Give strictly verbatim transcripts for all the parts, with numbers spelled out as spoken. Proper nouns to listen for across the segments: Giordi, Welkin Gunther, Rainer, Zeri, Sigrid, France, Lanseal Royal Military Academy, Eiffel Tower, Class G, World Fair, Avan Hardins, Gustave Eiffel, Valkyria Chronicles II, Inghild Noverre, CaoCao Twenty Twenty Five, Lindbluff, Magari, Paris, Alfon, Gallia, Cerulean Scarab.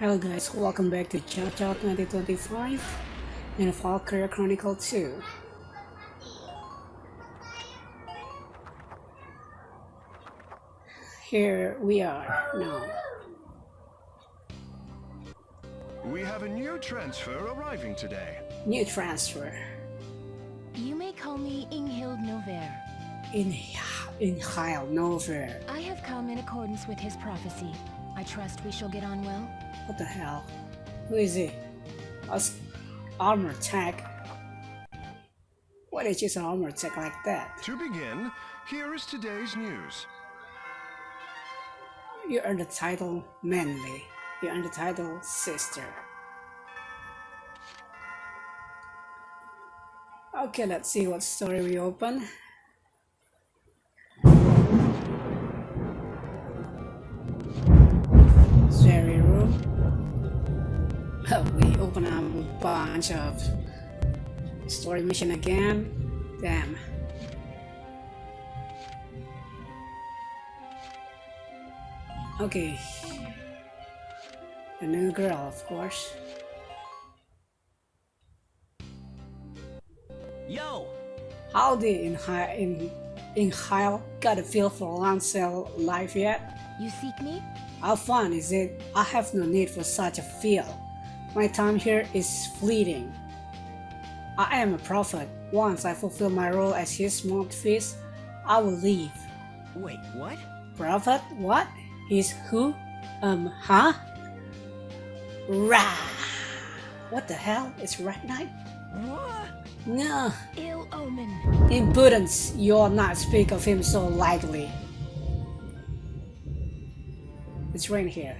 Hello guys, welcome back to CaoCao Twenty Twenty Five and Valkyria Chronicles two. Here we are now. We have a new transfer arriving today. New transfer. You may call me Inghild Noverre. Inghild Noverre. I have come in accordance with his prophecy. I trust we shall get on well. What the hell? Who is he? Us armor tech? Why did you use an armor tech like that? To begin, here is today's news. You earned the title Manly. You earned the title Sister. Okay, let's see what story we open. Zeri room. We open up a bunch of story mission again. Damn. Okay. A new girl, of course. Yo! Howdy, in in Inghild. Got a feel for Lanseal life yet? You seek me? How fun is it? I have no need for such a feel. My time here is fleeting. I am a prophet. Once I fulfill my role as his mouthpiece, I will leave. Wait, what? Prophet? What? He's who? Um, huh? Rah! What the hell? It's right night? What? No. Ill omen. Impudence! You'll not speak of him so lightly. It's rain here.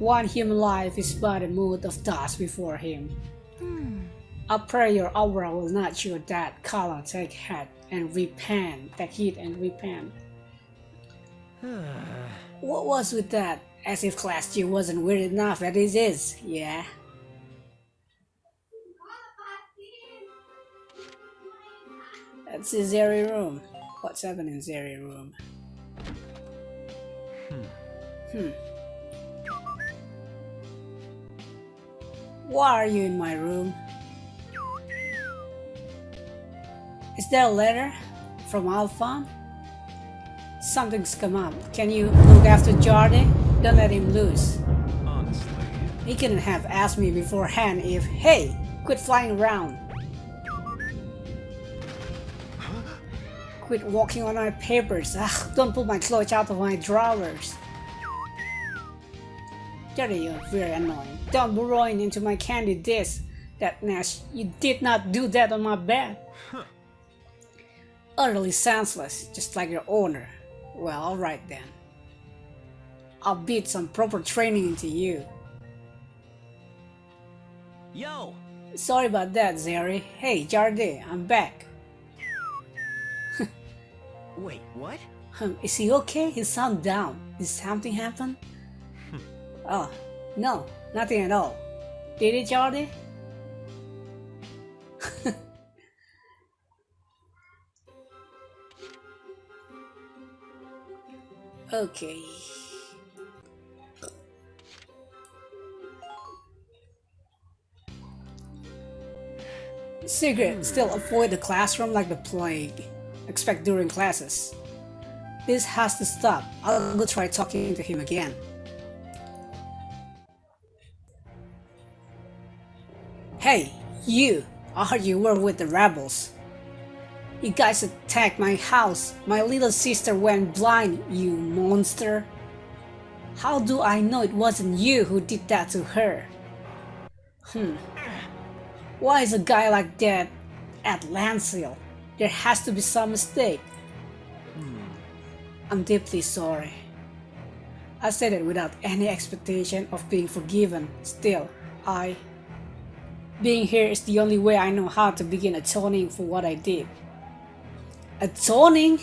One human life is but a mood of dust before him. Hmm. I pray your aura will not show that column. Take heed and repent. Take heed and repent. What was with that? As if class G wasn't weird enough as it is, yeah. That's the Zeri room. What's happening in Zeri room? Hmm. Hmm. Why are you in my room? Is there a letter from Alfon? Something's come up. Can you look after Giordi? Don't let him loose. Honestly. He couldn't have asked me beforehand if, hey, quit flying around. Quit walking on my papers. Ugh, don't pull my clothes out of my drawers. Giordi, you're very annoying. Don't ruin into my candy dish. That Nash, you did not do that on my bed. Huh. Utterly senseless, just like your owner. Well, alright then. I'll beat some proper training into you. Yo! Sorry about that, Zeri. Hey, Giordi, I'm back. Wait, what? Um, is he okay? He sound down. Did something happen? Oh, no, nothing at all. Did it, Giordi? Okay. Sigrid, still avoid the classroom like the plague. Expect during classes. This has to stop. I'll go try talking to him again. Hey, you! I heard you were with the rebels. You guys attacked my house. My little sister went blind, you monster. How do I know it wasn't you who did that to her? Hmm. Why is a guy like that at Lanseal? There has to be some mistake. Hmm. I'm deeply sorry. I said it without any expectation of being forgiven. Still, I... Being here is the only way I know how to begin atoning for what I did. Atoning?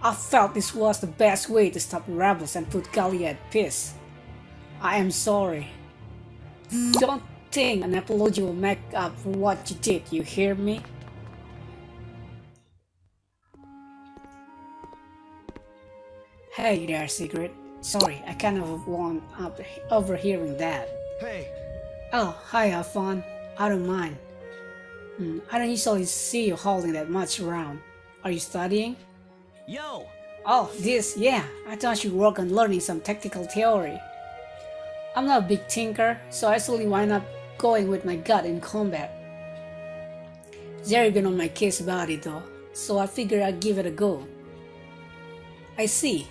I felt this was the best way to stop rebels and put Gallia at peace. I am sorry. Don't think an apology will make up for what you did, you hear me? Hey there, Sigrid. Sorry, I kind of won up overhearing that. Hey. Oh, hi, Alfon. I don't mind. Mm, I don't usually see you holding that much around. Are you studying? Yo! Oh, this, yeah. I thought you work on learning some tactical theory. I'm not a big thinker, so I usually wind up going with my gut in combat. Zeri been on my case about it though, so I figured I'd give it a go. I see.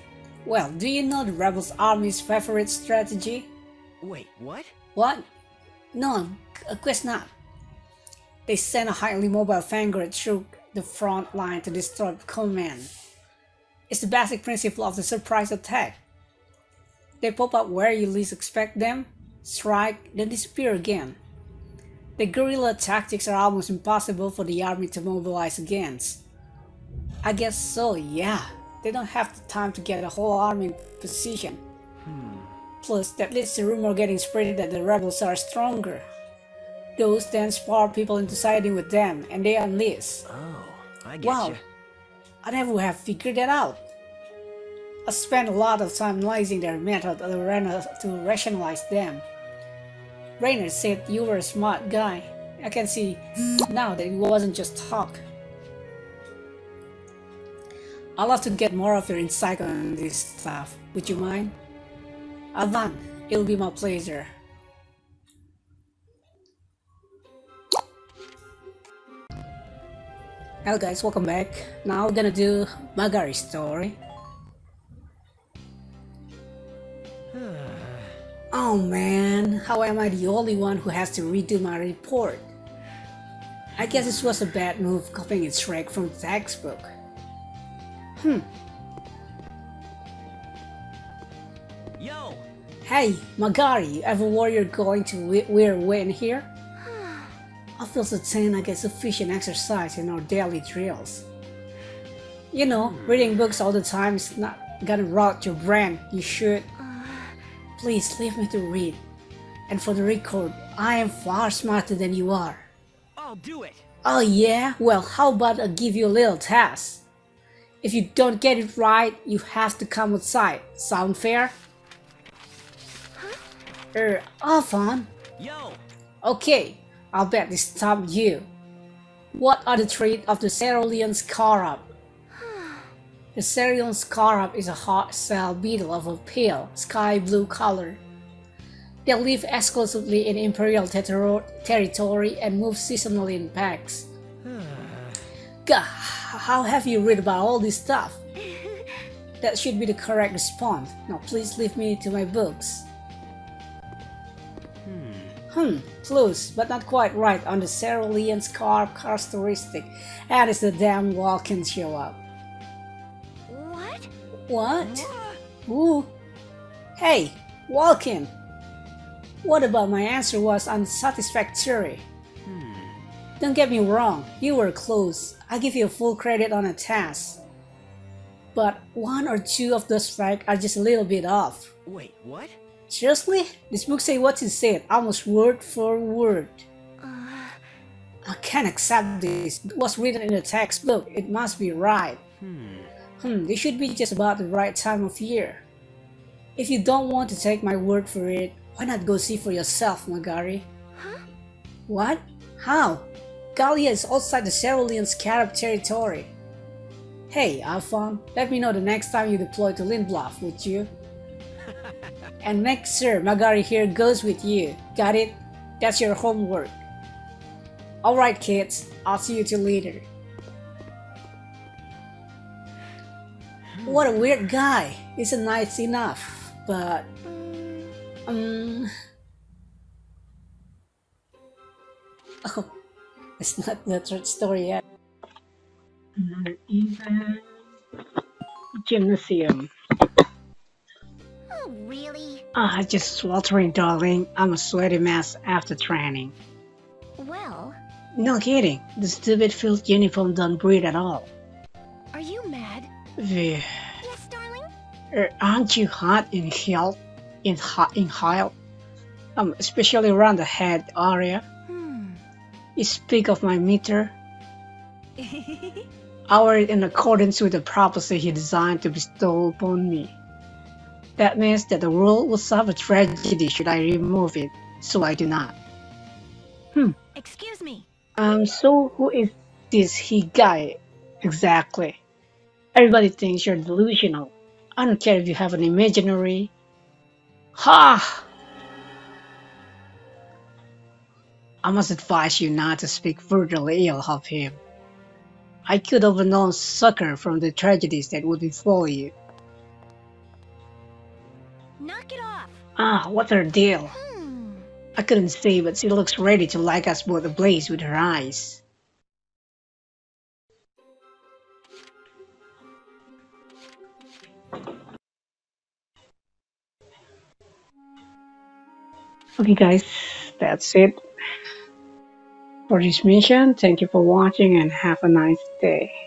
Well, do you know the Rebels' army's favorite strategy? Wait, what? What? No, of course not. They send a highly mobile vanguard through the front line to destroy command. It's the basic principle of the surprise attack. They pop up where you least expect them, strike, then disappear again. The guerrilla tactics are almost impossible for the army to mobilize against. I guess so, yeah. They don't have the time to get a whole army in position. Hmm. Plus, that leads to rumor getting spread that the rebels are stronger. Those then spur people into siding with them, and they enlist. Oh, I get wow. You. I never would have figured that out. I spent a lot of time analyzing their method to rationalize them. Rainer said you were a smart guy. I can see now that it wasn't just talk. I'd love to get more of your insight on this stuff. Would you mind? Avan, it'll be my pleasure. Hello guys, welcome back. Now we're gonna do Magari's story. Oh man, how am I the only one who has to redo my report? I guess this was a bad move copying its track from the textbook. Hmm. Yo! Hey, Magari, you ever worry you're going to wear wind here? I feel so thin I get sufficient exercise in our daily drills. You know, reading books all the time is not gonna rot your brain, you should. Please leave me to read. And for the record, I am far smarter than you are. I'll do it! Oh yeah? Well, how about I give you a little test? If you don't get it right, you have to come outside. Sound fair? Huh? Er, Alfon? Yo! Okay. I'll bet this stopped you. What are the traits of the Cerulean Scarab? The Cerulean Scarab is a hard shell beetle of a pale, sky blue color. They live exclusively in Imperial territory and move seasonally in packs. Gah, how have you read about all this stuff? That should be the correct response. Now please leave me to my books. Hmm, close, but not quite right on the Cerulean Scarab characteristic. That is the damn Welkin show up. What? What? Ooh. Hey, Welkin! What about my answer was unsatisfactory? Hmm. Don't get me wrong, you were close. I give you full credit on a task. But one or two of those facts are just a little bit off. Wait, what? Seriously? This book says what it said, almost word for word. Uh, I can't accept this. It was written in a textbook. It must be right. Hmm. Hmm, this should be just about the right time of year. If you don't want to take my word for it, why not go see for yourself, Magari? Huh? What? How? Gallia is outside the Cerulean Scarab territory. Hey, Alfon, let me know the next time you deploy to Lindbluff, would you? And make sure Magari here goes with you. Got it? That's your homework. Alright kids, I'll see you two later. What a weird guy. Isn't nice enough, but... Um... Oh, it's not the third story yet. Another event... Gymnasium. Really? Ah, oh, just sweltering, darling. I'm a sweaty mess after training. Well... No kidding. The stupid field uniform don't breathe at all. Are you mad? Yes, darling? Er, aren't you hot in heel? In hot in heel? Um, especially around the head area. Hmm. You speak of my meter. Hour in accordance with the prophecy he designed to bestow upon me. That means that the rule will suffer tragedy should I remove it, so I do not. Hmm. Excuse me. Um, so who is this he guy exactly? Everybody thinks you're delusional. I don't care if you have an imaginary. Ha! I must advise you not to speak furtherly ill of him. I could have known sucker from the tragedies that would befall you. Knock it off. Ah, what her deal. Hmm. I couldn't see, but she looks ready to light us both ablaze with her eyes. Okay guys, that's it for this mission. Thank you for watching and have a nice day.